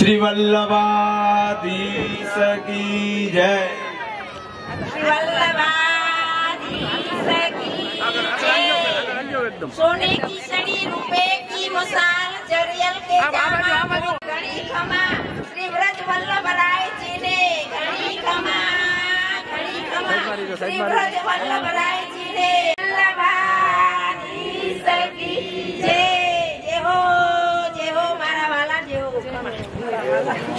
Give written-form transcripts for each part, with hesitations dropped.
श्री वल्लभादीस की जय। सोने की छड़ी रुपए की मसाल जरियल के घड़ी खमा श्री वल्लभराय जी ने घड़ी खमा श्री वल्लभराय जी ने वल्लभादीस की जय।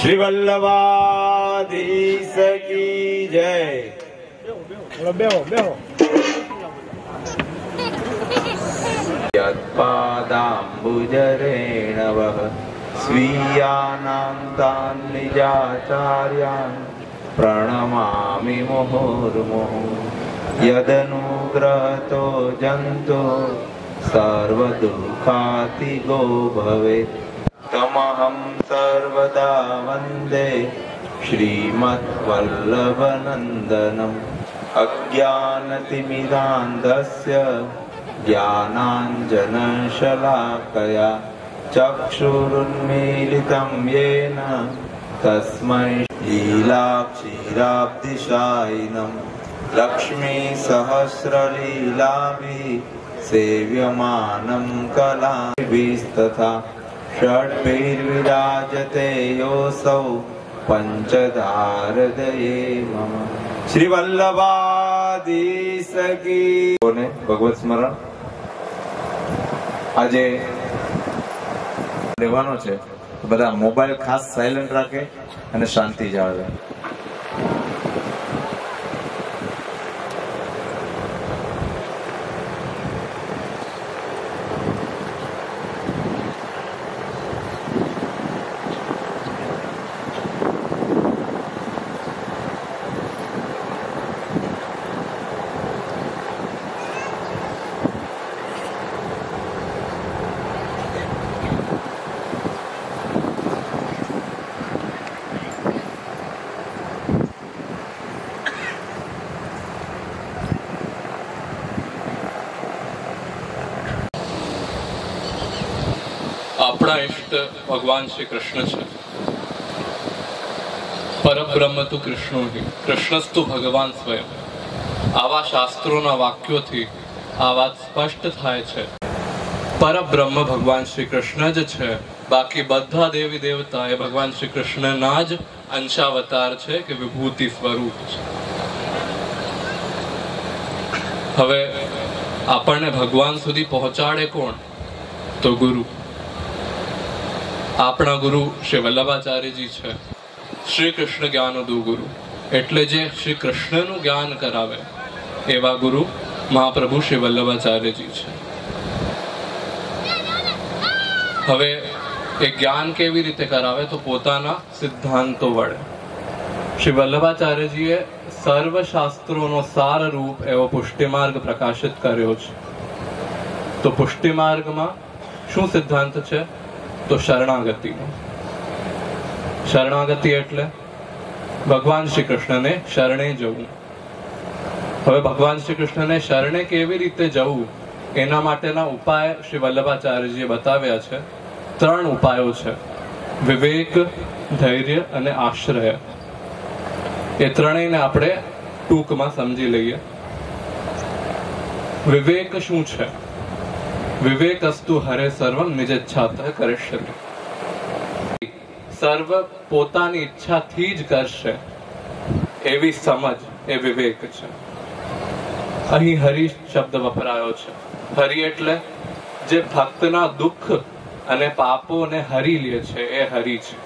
श्री वल्लभादीस की जय। यत्पादाम्बुजरेणवः स्वीयानां तान् निजाचार्यान् प्रणमामि मुहुर्मुहुः। यदनुग्रहतो जन्तो सर्वदुःखातिगो भवेत् तमहं सर्वदा वन्दे श्रीमद्वल्लभनन्दनम्। अज्ञानतिमिरान्धस्य ज्ञानाञ्जनशलाकया चक्षुरुन्मीलितं येन तस्मै लीलाक्षीराब्धिशायिनं लक्ष्मीसहस्रलीलाभिः सेव्यमानं कलाभिस्तथा षड्भिर्विराजते योऽसौ पंचधारदये मम। श्री वल्लभादीस की भगवत स्मरण आज लेवानो छे तो बधा मोबाइल खास साइलेंट राखे अने शांति जाळवे। इष्ट भगवान श्री कृष्ण है, परब्रह्म तो कृष्णो ही, कृष्णस्तु भगवान स्वयं। आवा शास्त्रोना वाक्यों थी आ बात स्पष्ट थाय छे। परब्रह्म भगवान श्री कृष्ण ज छे, बाकी बधा देवी देवता ए भगवान श्री कृष्ण ना ज अंशावतार छे के विभूति स्वरूप छे। हवे आपने भगवान सुधी पहोंचाड़े कोण तो गुरु। आपना गुरु श्री वल्लभाचार्य जी छे, श्री कृष्ण ज्ञान दो गुरु एटले जे श्री कृष्ण नु ज्ञान करावे एवा गुरु महाप्रभु श्री वल्लभाचार्य जी छे। हवे ए ज्ञान केवी रीते करावे तो पोताना सिद्धांतो वडे। श्री वल्लभाचार्य जीए सर्व शास्त्रोनो सार रूप एवो पुष्टि मार्ग प्रकाशित कर्यो छे। तो पुष्टि मार्ग मां शुं सिद्धांत छे तो शरणागति। शरणागति एटले भगवान श्री कृष्ण ने शरणे जवू। हवे भगवान श्री कृष्ण ने शरणे केवी रीते जवू एना माटेना उपाय श्री वल्लभाचार्यजीए बताव्या छे। त्रण उपायो छे, विवेक, धैर्य अने आश्रय। ए त्रणेयने आपणे टूंकमां समजी लईए। विवेक शुं छे? विवेकस्तु हरे सर्वं निज इच्छातः करिष्यति। सर्व पोतानी इच्छा थी ज करशे एवी समझ ए विवेक छे। अहीं हरि शब्द वपरायो छे। हरि एटले जे भक्तना दुख अने पापो ने हरी ले छे ए हरि छे।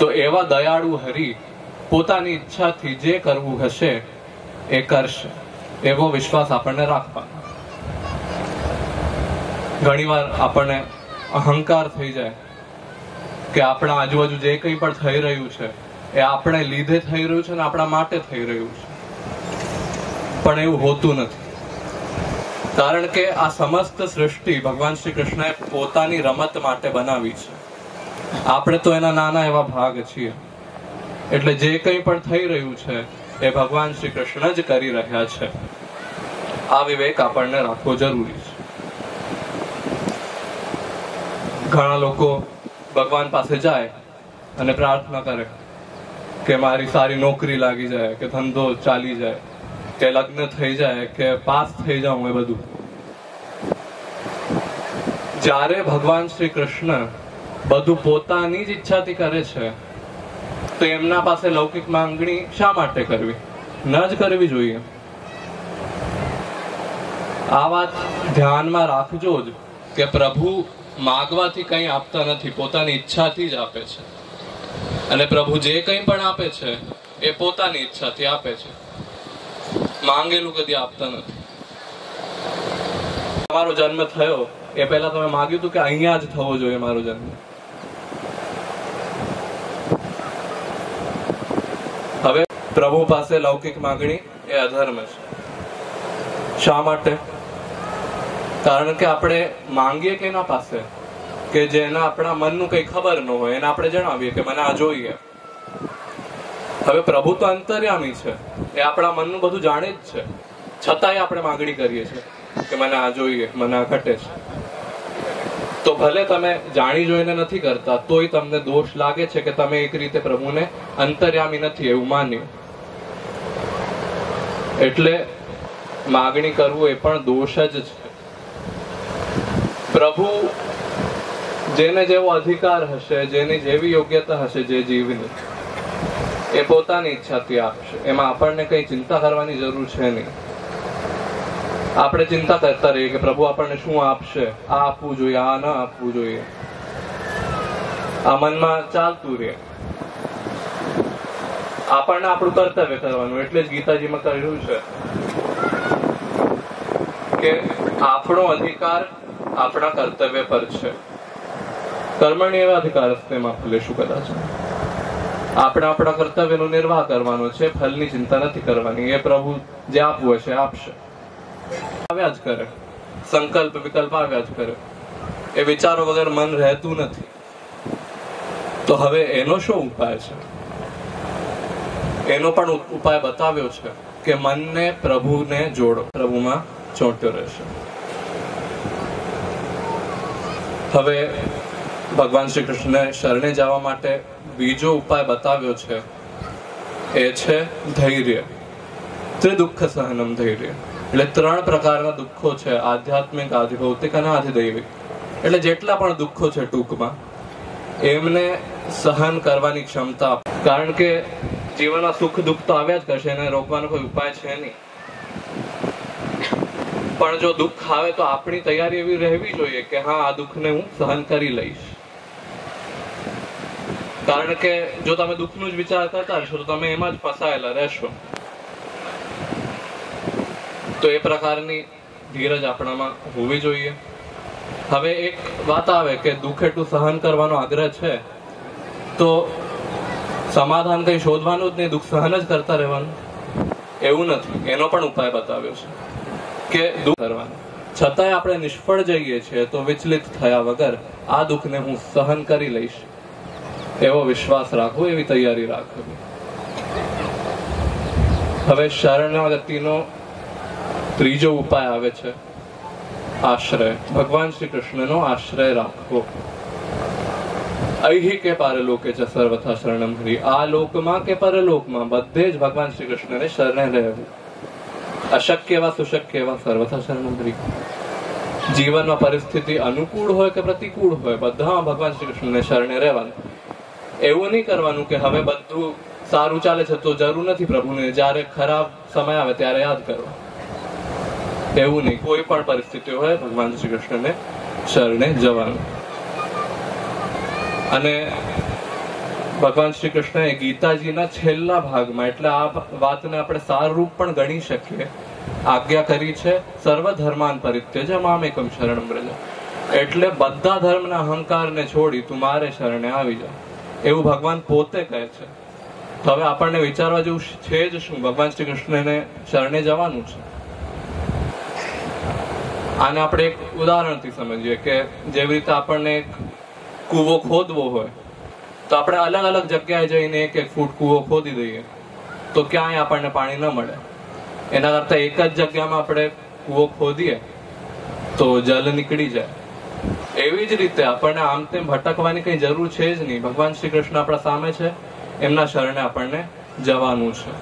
तो एवा दयाळु हरि पोतानी इच्छा थी जे करवू हशे ए करशे एवो विश्वास आपणे राखवानो। घणी वार आपने अहंकार थी जाए कि अपना आजूबाजू जे कई पण थई रह्यु छे ए आपणे लीधे थई रह्यु छे ने आपणा माटे थई रह्यु छे, पण एवुं होतुं नथी। कारण के आ समस्त सृष्टि भगवान श्री कृष्णे पोतानी रमत माटे बनावी छे। आपणे तो एना नाना एवा भाग छीए, एटले जे कई पण थई रह्यु छे ए भगवान श्री कृष्ण ज करी रह्या छे। आ विवेक आपणे राखवो जरूरी छे। घणा लोग भगवान पासे जाए અને પ્રાર્થના કરે કે મારી સારી નોકરી લાગી જાય, કે ધંધો ચાલી જાય, કે લગ્ન થઈ જાય, કે પાસ થઈ જાઉં એ બધું. જ્યારે ભગવાન શ્રી કૃષ્ણ બધું પોતાની જ ઈચ્છાથી કરે છે તો એમના પાસે લૌકિક માંગણી શા માટે કરવી? ન જ કરવી જોઈએ. આ વાત ધ્યાનમાં રાખજો જ કે પ્રભુ માગવાથી કંઈ આપતા નથી, પોતાની ઈચ્છાથી જ આપે છે. અને પ્રભુ જે કંઈ પણ આપે છે એ પોતાની ઈચ્છાથી આપે છે, માંગેલું કદી આપતા નથી. તમારો જન્મ થયો એ પહેલા તમે માગ્યું હતું કે અહીંયા જ થવો જોઈએ મારો જન્મ. હવે પ્રભુ પાસે લૌકિક માંગણી એ અધર્મ છે. શા માટે? કારણ કે આપણે માંગીએ કે એના પાસે કે જેના આપણા મનનું કંઈ ખબર ન હોય એને આપણે જણાવીએ કે મને આ જોઈએ. હવે પ્રભુ તો અંતર્યામી છે, એ આપણા મનનું બધું જાણે જ છે, છતાંય આપણે માંગણી કરીએ છીએ કે મને આ જોઈએ, મને આ ઘટે છે. તો ભલે તમે જાણી જોઈને નથી કરતા તોય તમને દોષ લાગે છે કે તમે એક રીતે પ્રભુને અંતર્યામી નથી એવું માન્યું. એટલે માંગણી કરવું એ પણ દોષ જ છે. પ્રભુ જેને જેવો અધિકાર હશે, જેની જેવી યોગ્યતા હશે, જે જીવની એ પોતાની ઈચ્છાથી આપશે. એમાં આપણને કંઈ ચિંતા કરવાની જરૂર છે નહીં. આપણે ચિંતા કરતા રહીએ કે પ્રભુ આપણને શું આપશે, આ આપવું જોઈએ, આ ન આપવું જોઈએ, આ મનમાં ચાલતું રહે. આપણને આપણું કર્તવ્ય કરવાનું. એટલે જ ગીતાજીમાં કહ્યું છે કે આપણો અધિકાર આપણા કર્તવ્ય પર છે. કર્મણી એવા અધિકાર લેશું. કદાચ આપણે આપણા કર્તવ્યનો નિર્વાહ કરવાનો છે, ફલની ચિંતા નથી કરવાની. એ પ્રભુ જે આપવું હશે આપશે. આવ્યા જ કરે, સંકલ્પ વિકલ્પ આવ્યા જ કરે, એ વિચારો વગર મન રહેતું નથી. તો હવે એનો શું ઉપાય છે? એનો પણ ઉપાય બતાવ્યો છે કે મનને પ્રભુને જોડો, પ્રભુમાં ચોંટ્યો રહેશે. હવે ભગવાન શ્રી કૃષ્ણને શરણે જવા માટે બીજો ઉપાય બતાવ્યો છે, એ છે ધૈર્ય. ત્રિદુઃખ સહનમ ધૈર્ય. એટલે ત્રણ પ્રકારના દુઃખો છે, આધ્યાત્મિક, આધિભૌતિક અને આધિદૈવિક. એટલે જેટલા પણ દુઃખો છે ટૂંકમાં એમને સહન કરવાની ક્ષમતા. કારણ કે જીવનમાં સુખ દુઃખ તો આવ્યા જ કરશે, એને રોકવાનો કોઈ ઉપાય છે નહીં. પણ જો દુઃખ આવે તો આપણી તૈયારી એવી રહેવી જોઈએ કે હા, આ દુઃખને હું સહન કરી લઈશ. કારણ કે જો તમે દુઃખનું જ વિચાર કરતા હશો તો તમે એમાં જ ફસાયેલા રહેશો. તો એ પ્રકારની ધીરજ આપણામાં હોવી જોઈએ. હવે એક વાત આવે કે દુઃખ એટલું સહન કરવાનો આગ્રહ છે તો સમાધાન કંઈ શોધવાનું જ નહીં, દુઃખ સહન જ કરતા રહેવાનું એવું નથી. એનો પણ ઉપાય બતાવ્યો છે કે દુઃખ કરવાનું છતાંય આપણે નિષ્ફળ જઈએ છીએ તો વિચલિત થયા વગર આ દુઃખને હું સહન કરી લઈશ એવો વિશ્વાસ રાખવો, એવી તૈયારી રાખવી. હવે શરણાગતિનો ત્રીજો ઉપાય આવે છે આશ્રય. ભગવાન શ્રી કૃષ્ણનો આશ્રય રાખવો. અહીં કે પારલોકે છે સર્વથા શરણમ હરિ. આ લોકમાં કે પરલોકમાં બધે જ ભગવાન શ્રી કૃષ્ણને શરણે રહેવું. અશક્ય એવા સુશક્ય એવા સર્વથા શરણમ હરિ. જીવનમાં પરિસ્થિતિ અનુકૂળ હોય કે પ્રતિકૂળ હોય બધામાં ભગવાન શ્રી કૃષ્ણને શરણે રહેવાનું. એવું નહીં કરવાનું કે હવે બધું સારું ચાલે છે તો જરૂર નથી પ્રભુને, જ્યારે ખરાબ સમય આવે ત્યારે યાદ કરવા. એવું નહીં. કોઈ પણ પરિસ્થિતિ હોય ભગવાન શ્રી કૃષ્ણને શરણે જવાનું. અને ભગવાન શ્રી કૃષ્ણએ ગીતાજીના છેલ્લા ભાગમાં, એટલે આ વાતને આપણે સારરૂપ પણ ગણી શકીએ, આજ્ઞા કરી છે સર્વ ધર્માન પરિત્યજ મામેકમ શરણમ વ્રજ. એટલે બધા ધર્મના અહંકારને છોડી તું મારે શરણે આવી જા, એવું ભગવાન પોતે કહે છે. તો હવે આપણને વિચારવા જેવું છે જ શું? ભગવાન શ્રી કૃષ્ણને શરણે જવાનું છે. આને આપણે એક ઉદાહરણથી સમજીએ કે જેવી રીતે આપણને એક કૂવો ખોદવો હોય તો આપણે અલગ અલગ જગ્યાએ જઈને એક એક ફૂટ કૂવો ખોદી દઈએ તો ક્યાંય આપણને પાણી ન મળે. એના કરતા એક જ જગ્યામાં આપણે કૂવો ખોદીએ તો જલ નીકળી જાય. एवी ज रीते अपने आम तेम भटकवानी कई जरूर छे ज नहीं। भगवान श्री कृष्ण अपना सामे छे, एमना शरणे अपने जवानुं छे।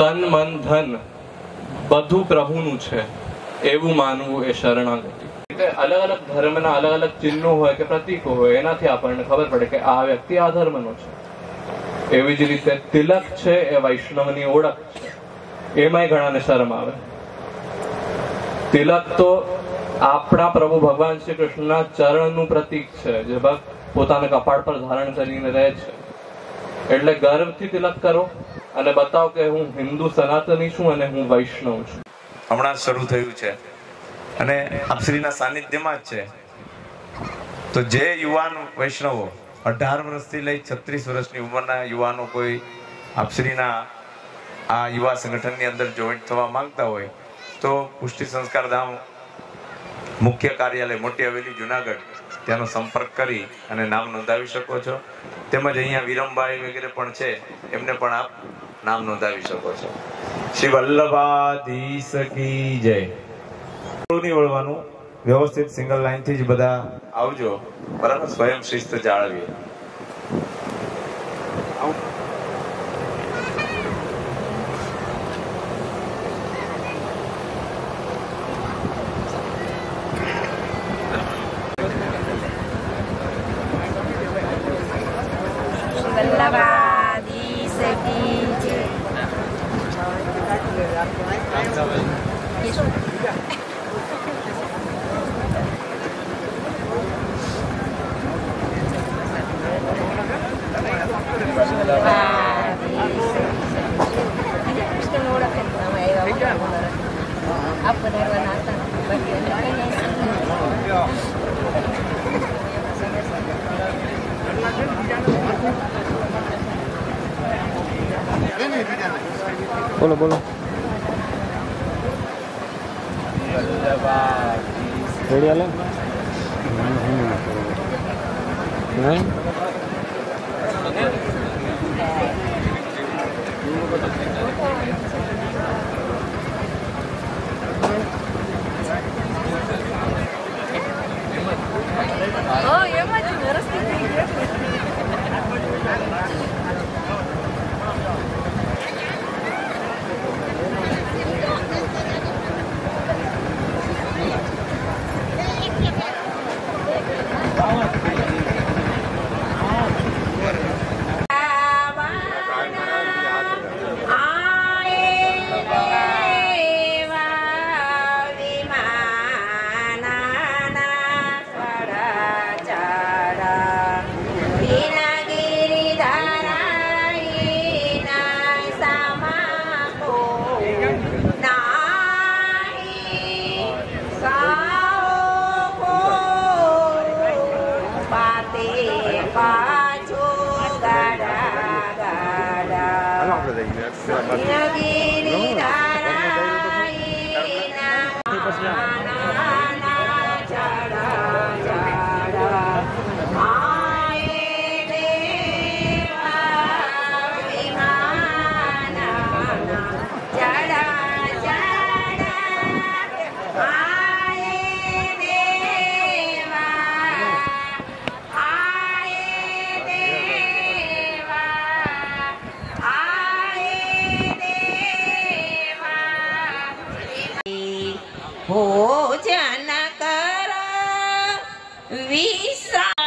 तन मन धन बधु प्रभुनुं छे एवुं मानवुं ए शरणागति। अलग अलग धर्म ना अलग अलग चिन्हों होय के प्रतीको होय एनाथी आपने खबर पड़े कि आ व्यक्ति आ धर्मनो छे। एवी ज रीते तिलक छे ए वैष्णवनी ओळख छे, एमांय घणाने शरम आवे। तिलक तो अपना प्रभु भगवान श्री कृष्णना चरणनुं प्रतीक छे, जे भक्त पोताने कपाळ पर धारण करीने रहे छे। एटले गर्वथी तिलक करो अने बताओ के हूँ हिंदू सनातनी छुं अने हूँ वैष्णव छुं। हमणां शरू थयुं छे अने आपश्रीना सानिध्यमां ज छे। तो जे युवान वैष्णवो 18 वर्षथी लई 36 वर्षनी उंमરના યુવાનો કોઈ આપશ્રીના આ યુવા સંગઠનની અંદર જોઈન્ટ થવા માંગતા હોય તો પુષ્ટિ સંસ્કાર ધામ મુખ્ય કાર્યાલય મોટી હવેલી જુનાગઢ ત્યાંનો સંપર્ક કરી અને નામ નોંધાવી શકો છો। તેમજ અહીંયા વિરમભાઈ વગેરે પણ છે, એમને પણ આપ નામ નોંધાવી શકો છો। શ્રી વલ્લભાદીસ કી જય। व्यवस्थित सिंगल लाइन थी बदा आवजो, बराबर स्वयं शिस्त जाळवी। बोलो बोलो नहीं भोजन कर विश्राम।